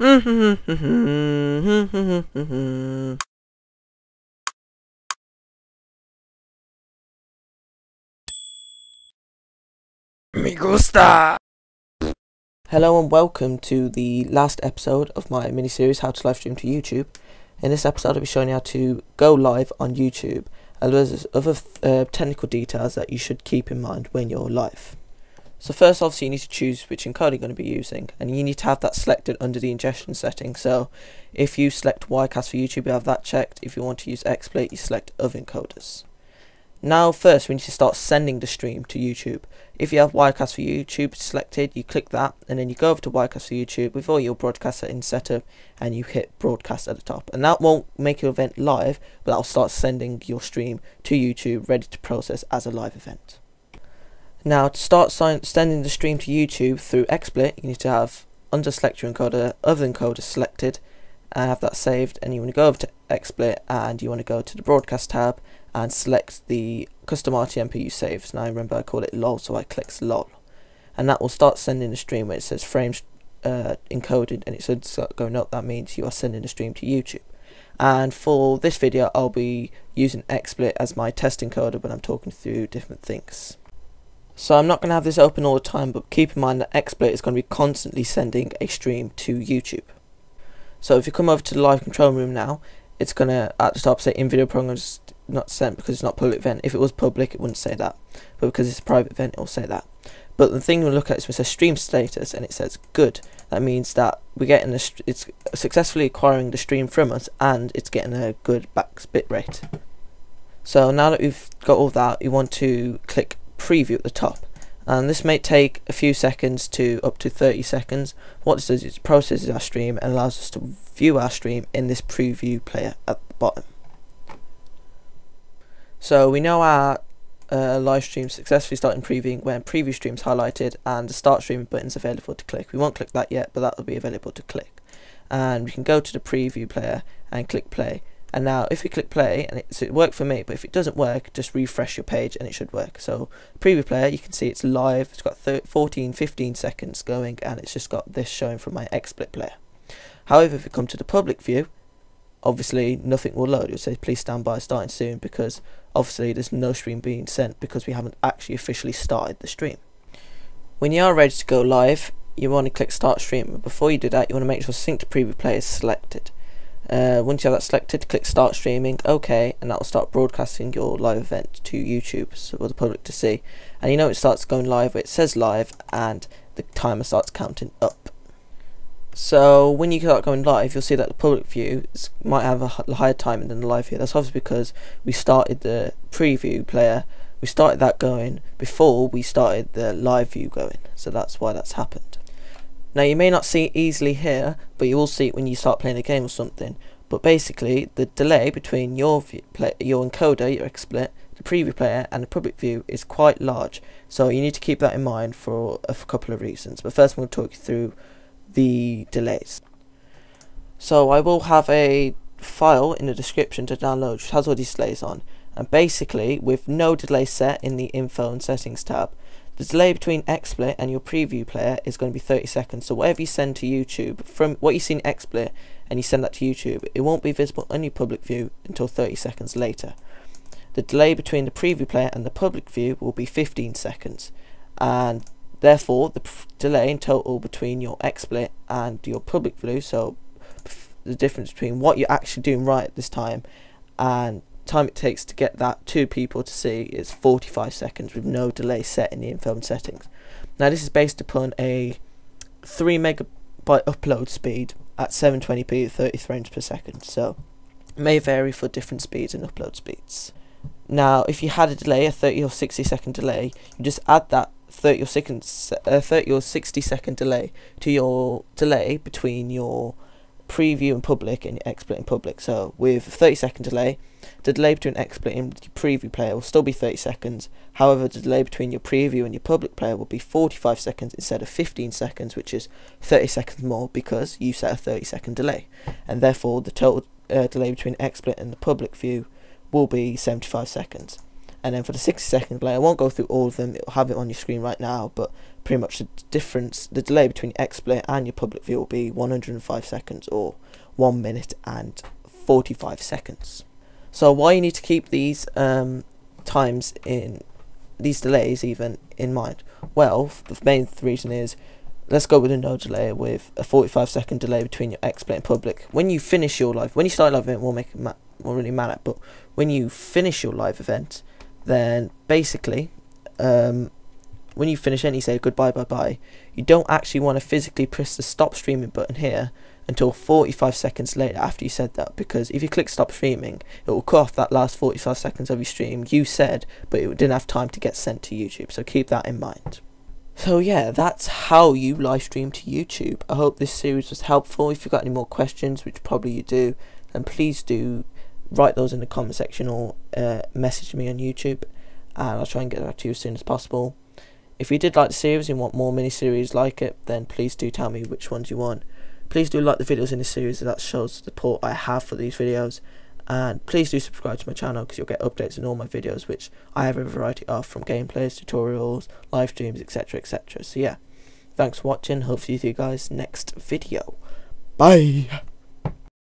Me gusta! Hello and welcome to the last episode of my mini-series How to Livestream to YouTube. In this episode I'll be showing you how to go live on YouTube, as well as other technical details that you should keep in mind when you're live. So first, obviously, you need to choose which encoding you're going to be using, and you need to have that selected under the ingestion setting. So if you select Wirecast for YouTube, you have that checked. If you want to use XSplit, you select other encoders. Now first, we need to start sending the stream to YouTube. If you have Wirecast for YouTube selected, you click that, and then you go over to Wirecast for YouTube with all your broadcast settings set up, and you hit broadcast at the top. And that won't make your event live, but that'll start sending your stream to YouTube, ready to process as a live event. Now, to start sending the stream to YouTube through XSplit, you need to have under select your encoder, other encoder selected, and have that saved. And you want to go over to XSplit and you want to go to the broadcast tab and select the custom RTMP you saved. Now, remember, I call it LOL, so I click LOL. And that will start sending the stream where it says frames encoded, and it should start going up. That means you are sending the stream to YouTube. And for this video, I'll be using XSplit as my test encoder when I'm talking through different things. So I'm not going to have this open all the time, but keep in mind that XSplit is going to be constantly sending a stream to YouTube. So if you come over to the live control room now, it's going to at the top say in video programs not sent because it's not public event. If it was public, it wouldn't say that, but because it's a private event, it will say that. But the thing we'll look at is it says stream status, and it says good. That means that we're getting it's successfully acquiring the stream from us, and it's getting a good bit rate. So now that we've got all that, you want to click preview at the top, and this may take a few seconds to up to 30 seconds. What this does is it processes our stream and allows us to view our stream in this preview player at the bottom. So we know our live stream successfully started previewing when preview streams highlighted and the start stream button's available to click. We won't click that yet, but that will be available to click. And we can go to the preview player and click play. And now if you click play, and it worked for me, but if it doesn't work, just refresh your page and it should work. So preview player, you can see it's live, it's got 15 seconds going, and it's just got this showing from my XSplit player. However, if we come to the public view, obviously nothing will load. It will say please stand by, starting soon, because obviously there's no stream being sent because we haven't actually officially started the stream. When you are ready to go live, you want to click start stream. Before you do that, you want to make sure sync to preview player is selected. Once you have that selected, click start streaming, OK, and that will start broadcasting your live event to YouTube, so for the public to see. And you know it starts going live where it says live, and the timer starts counting up. So when you start going live, you'll see that the public view might have a higher time than the live view. That's obviously because we started the preview player, we started that going before we started the live view going, so that's why that's happened. Now, you may not see it easily here, but you will see it when you start playing a game or something. But basically, the delay between your encoder, your XSplit, the preview player and the public view is quite large. So you need to keep that in mind for a couple of reasons. But first I'm going to talk you through the delays. So I will have a file in the description to download which has all these delays on. And basically, with no delay set in the info and settings tab, the delay between XSplit and your preview player is going to be 30 seconds. So whatever you send to YouTube, from what you see in XSplit and you send that to YouTube, it won't be visible on your public view until 30 seconds later. The delay between the preview player and the public view will be 15 seconds. And therefore, the delay in total between your XSplit and your public view, so the difference between what you're actually doing right at this time and time it takes to get that to people to see is 45 seconds with no delay set in the info and settings. Now this is based upon a 3 megabyte upload speed at 720p at 30 frames per second, so it may vary for different speeds and upload speeds. Now if you had a delay, a 30 or 60 second delay, you just add that 30 or 60 second delay to your delay between your preview and public and XSplit and public. So with a 30 second delay, the delay between XSplit and your preview player will still be 30 seconds. However, the delay between your preview and your public player will be 45 seconds instead of 15 seconds, which is 30 seconds more because you set a 30 second delay. And therefore, the total delay between XSplit and the public view will be 75 seconds. And then for the 60 second delay, I won't go through all of them, it'll have it on your screen right now, but pretty much the difference, the delay between XSplit and your public view will be 105 seconds or 1 minute and 45 seconds. So why you need to keep these times in, these delays even, in mind? Well, the main reason is, let's go with a no delay, with a 45-second delay between your XSplit and public. When you finish your live, when you start live event, won't really matter. But when you finish your live event, then basically, when you finish and you say goodbye, bye bye, you don't actually want to physically press the stop streaming button here until 45 seconds later after you said that, because if you click stop streaming, it will cut off that last 45 seconds of your stream you said, but it didn't have time to get sent to YouTube. So keep that in mind. So yeah, that's how you live stream to YouTube. I hope this series was helpful. If you've got any more questions, which probably you do, then please do write those in the comment section or message me on YouTube, and I'll try and get back to you as soon as possible. If you did like the series and want more mini-series like it, then please do tell me which ones you want. Please do like the videos in this series, as that shows the support I have for these videos. And please do subscribe to my channel, because you'll get updates on all my videos, which I have a variety of, from gameplays, tutorials, live streams, etc, etc. So yeah, thanks for watching. Hope to see you guys next video. Bye!